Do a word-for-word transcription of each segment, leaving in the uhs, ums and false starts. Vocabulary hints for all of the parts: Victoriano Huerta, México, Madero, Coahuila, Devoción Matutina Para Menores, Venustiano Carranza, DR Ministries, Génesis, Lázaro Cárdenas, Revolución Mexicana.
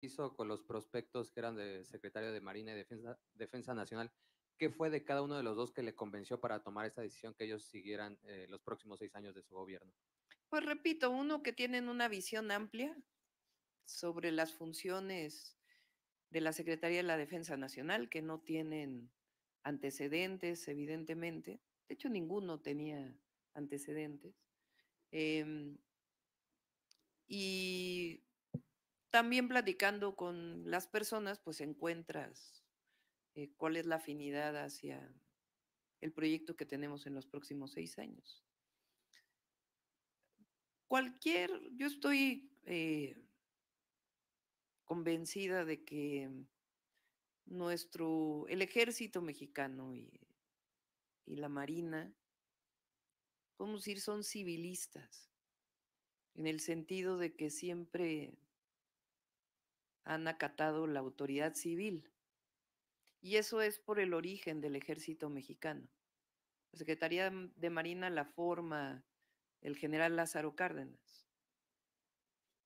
hizo con los prospectos que eran de secretario de Marina y Defensa, Defensa Nacional? ¿Qué fue de cada uno de los dos que le convenció para tomar esta decisión que ellos siguieran eh, los próximos seis años de su gobierno? Pues repito, uno que tienen una visión amplia sobre las funciones de la Secretaría de la Defensa Nacional, que no tienen antecedentes, evidentemente. De hecho, ninguno tenía antecedentes. Eh, y también platicando con las personas, pues encuentras eh, cuál es la afinidad hacia el proyecto que tenemos en los próximos seis años. Cualquier, yo estoy eh, convencida de que nuestro, el ejército mexicano y, y la marina, podemos decir, son civilistas, en el sentido de que siempre han acatado la autoridad civil. Y eso es por el origen del ejército mexicano. La Secretaría de Marina la forma el general Lázaro Cárdenas.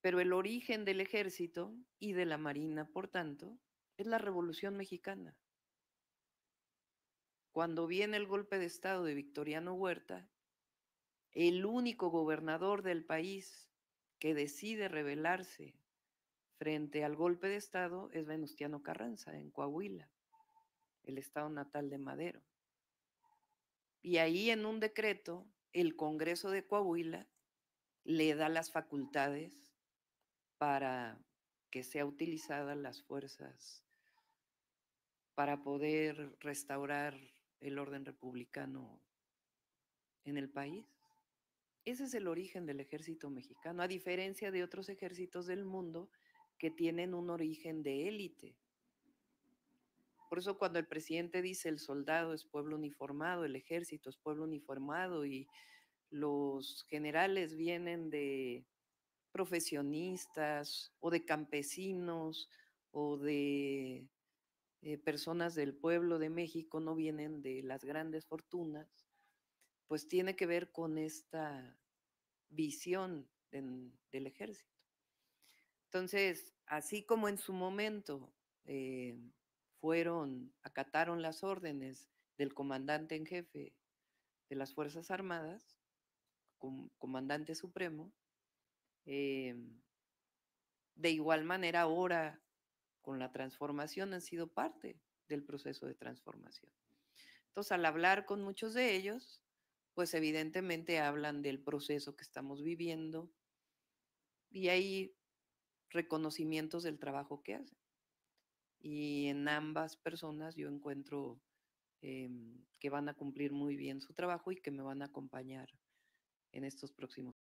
Pero el origen del ejército y de la marina, por tanto, es la Revolución Mexicana. Cuando viene el golpe de Estado de Victoriano Huerta, el único gobernador del país que decide rebelarse frente al golpe de Estado es Venustiano Carranza, en Coahuila, el estado natal de Madero. Y ahí, en un decreto, el Congreso de Coahuila le da las facultades para que sea utilizada las fuerzas para poder restaurar el orden republicano en el país. Ese es el origen del ejército mexicano, a diferencia de otros ejércitos del mundo que tienen un origen de élite. Por eso cuando el presidente dice el soldado es pueblo uniformado, el ejército es pueblo uniformado y los generales vienen de profesionistas o de campesinos o de eh, personas del pueblo de México, no vienen de las grandes fortunas, pues tiene que ver con esta visión de, del ejército. Entonces, así como en su momento eh, fueron, acataron las órdenes del comandante en jefe de las Fuerzas Armadas, com, comandante supremo, Eh, de igual manera ahora con la transformación han sido parte del proceso de transformación. Entonces, al hablar con muchos de ellos, pues evidentemente hablan del proceso que estamos viviendo y hay reconocimientos del trabajo que hacen. Y en ambas personas yo encuentro eh, que van a cumplir muy bien su trabajo y que me van a acompañar en estos próximos